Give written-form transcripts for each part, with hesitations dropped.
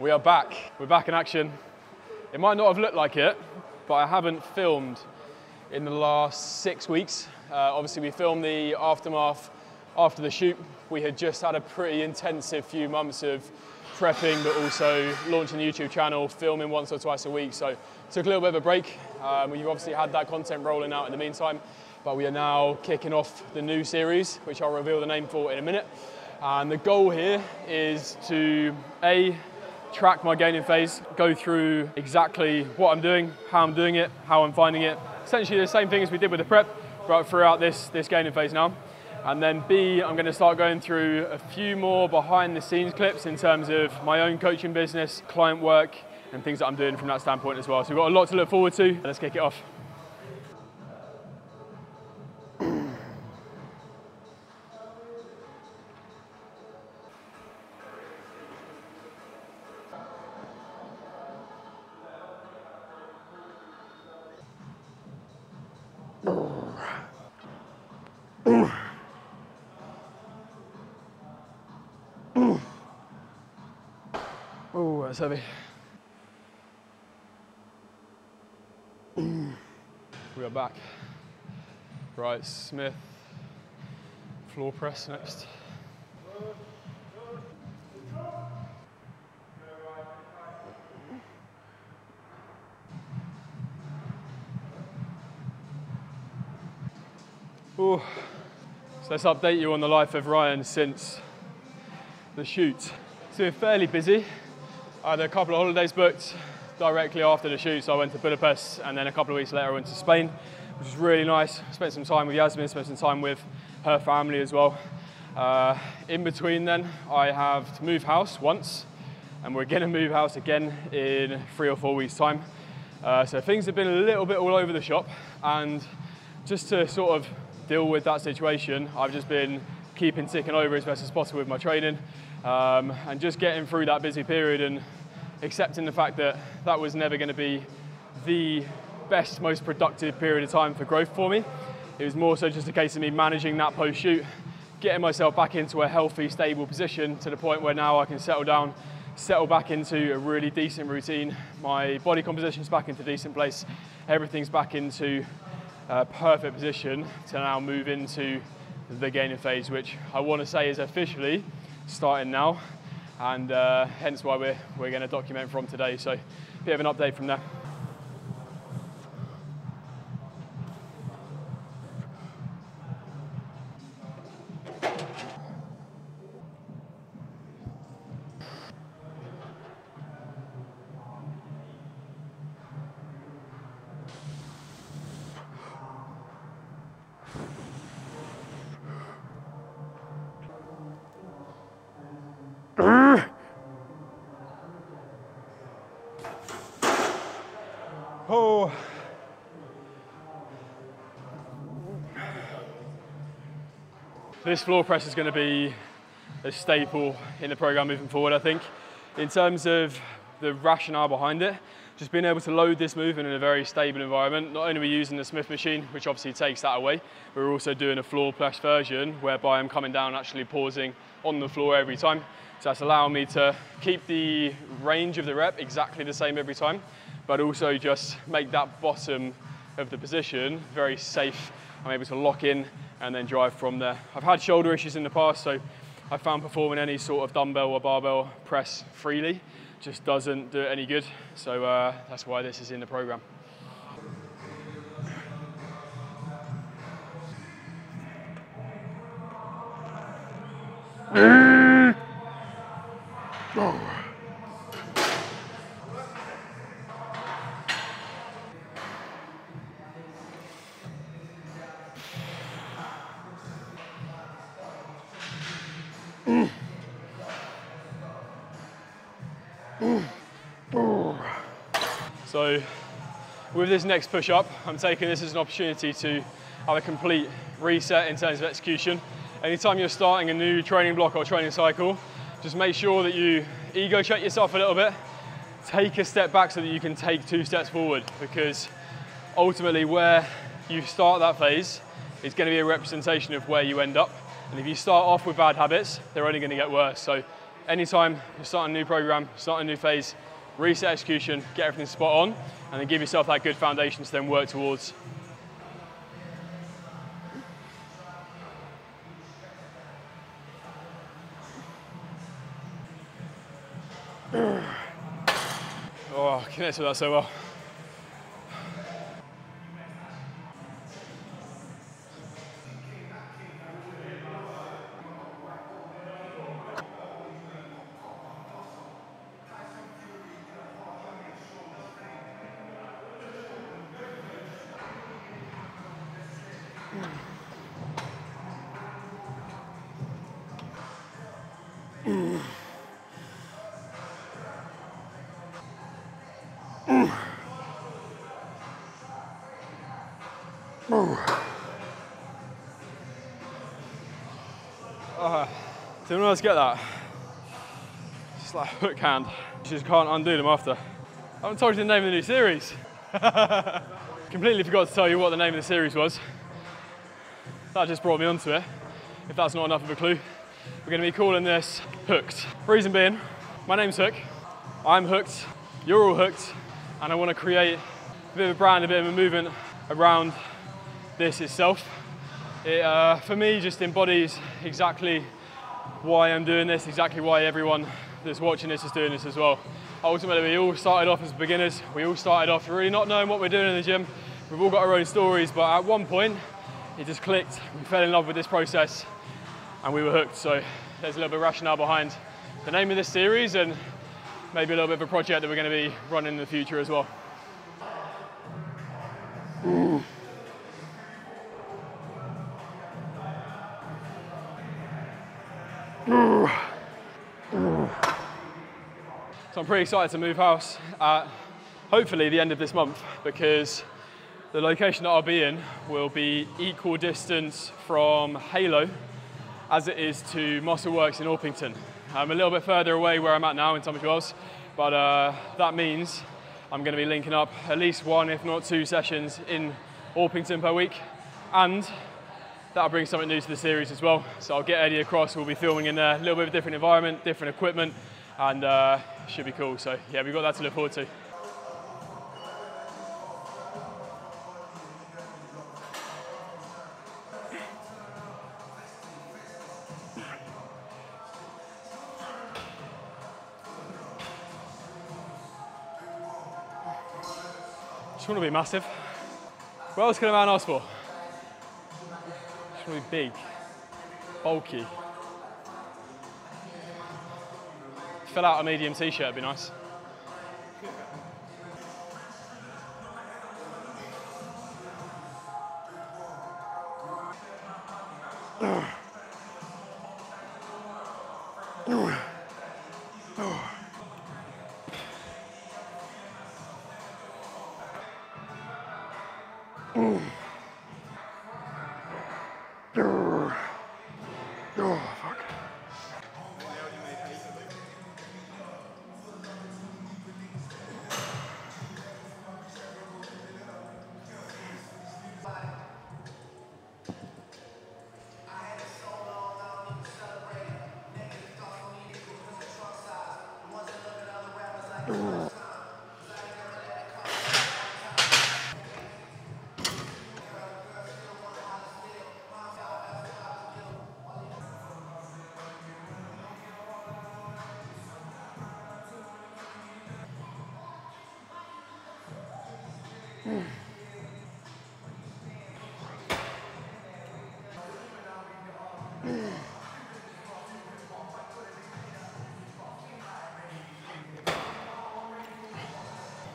We are back. We're back in action. It might not have looked like it, but I haven't filmed in the last 6 weeks. Obviously, we filmed the aftermath after the shoot. We had just had a pretty intensive few months of prepping, but also launching the YouTube channel, filming once or twice a week. So took a little bit of a break. We've obviously had that content rolling out in the meantime, but we are now kicking off the new series, which I'll reveal the name for in a minute. And the goal here is to, A, track my gaining phase, go through exactly what I'm doing, how I'm doing it, how I'm finding it. Essentially the same thing as we did with the prep, but throughout this gaining phase now. And then B, I'm going to start going through a few more behind the scenes clips in terms of my own coaching business, client work, and things that I'm doing from that standpoint as well. So we've got a lot to look forward to. Let's kick it off. Oh, that's heavy. We are back. Right, Smith. Floor press next. Ooh. So let's update you on the life of Ryan since the shoot. So we're fairly busy. I had a couple of holidays booked directly after the shoot, so I went to Budapest, and then a couple of weeks later I went to Spain, which was really nice. Spent some time with Yasmin, spent some time with her family as well. In between then, I have to move house once, and we're gonna move house again in 3 or 4 weeks' time. So things have been a little bit all over the shop, and just to sort of deal with that situation, I've just been keeping ticking over as best as possible with my training, and just getting through that busy period and accepting the fact that that was never going to be the best, most productive period of time for growth for me. It was more so just a case of me managing that post-shoot, getting myself back into a healthy, stable position to the point where now I can settle down, settle back into a really decent routine. My body composition's back into a decent place. Everything's back into a perfect position to now move into the gaining phase, which I want to say is officially starting now, and hence why we're going to document from today. So a bit of an update from there. Oh. This floor press is going to be a staple in the program moving forward, I think. In terms of the rationale behind it, just being able to load this movement in a very stable environment. Not only are we using the Smith machine, which obviously takes that away, we're also doing a floor press version whereby I'm coming down and actually pausing on the floor every time. So that's allowing me to keep the range of the rep exactly the same every time, but also just make that bottom of the position very safe. I'm able to lock in and then drive from there. I've had shoulder issues in the past, so I found performing any sort of dumbbell or barbell press freely just doesn't do it any good. So that's why this is in the program. Oh. So with this next push-up, I'm taking this as an opportunity to have a complete reset in terms of execution. Anytime you're starting a new training block or training cycle, just make sure that you ego check yourself a little bit, take a step back so that you can take 2 steps forward, because ultimately where you start that phase is going to be a representation of where you end up. And if you start off with bad habits, they're only going to get worse. So anytime you're starting a new program, starting a new phase, reset execution, get everything spot on, and then give yourself that good foundation to then work towards. Oh, connects with that so well. Did anyone else get that? Just like a hook hand. You just can't undo them after. I haven't told you the name of the new series. Completely forgot to tell you what the name of the series was. That just brought me onto it. If that's not enough of a clue, we're going to be calling this Hooked. Reason being, my name's Hook. I'm hooked. You're all hooked. And I want to create a bit of a brand, a bit of a movement around this itself. It, for me, just embodies exactly why I'm doing this, exactly why everyone that's watching this is doing this as well. Ultimately, we all started off as beginners. We all started off really not knowing what we're doing in the gym. We've all got our own stories, but at one point, it just clicked. We fell in love with this process and we were hooked. So there's a little bit of rationale behind the name of this series and maybe a little bit of a project that we're going to be running in the future as well. Ooh. So I'm pretty excited to move house at hopefully the end of this month, because the location that I'll be in will be equal distance from Halo as it is to Muscle Works in Orpington. I'm a little bit further away where I'm at now in Tombs Cross, but that means I'm going to be linking up at least one, if not two sessions in Orpington per week, and that'll bring something new to the series as well. So I'll get Eddie across, we'll be filming in a little bit of a different environment, different equipment, and should be cool. So yeah, we've got that to look forward to. Just want to be massive. What else can a man ask for? Really big, bulky. Fill out a medium t-shirt would be nice.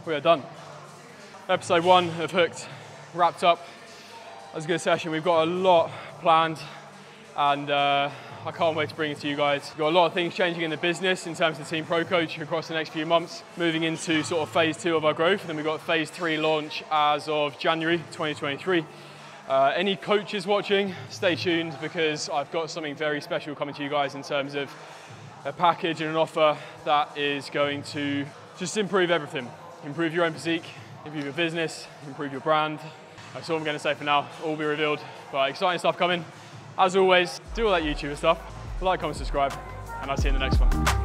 We are done. Episode 1 of Hooked wrapped up. That was a good session. We've got a lot planned, and I can't wait to bring it to you guys. We've got a lot of things changing in the business in terms of the Team Pro coach across the next few months, moving into sort of phase 2 of our growth. And then we've got phase 3 launch as of January 2023. Any coaches watching, stay tuned, because I've got something very special coming to you guys in terms of a package and an offer that is going to just improve everything. Improve your own physique, improve your business, improve your brand. That's all I'm going to say for now. All will be revealed. But exciting stuff coming. As always, do all that YouTuber stuff. Like, comment, subscribe, and I'll see you in the next one.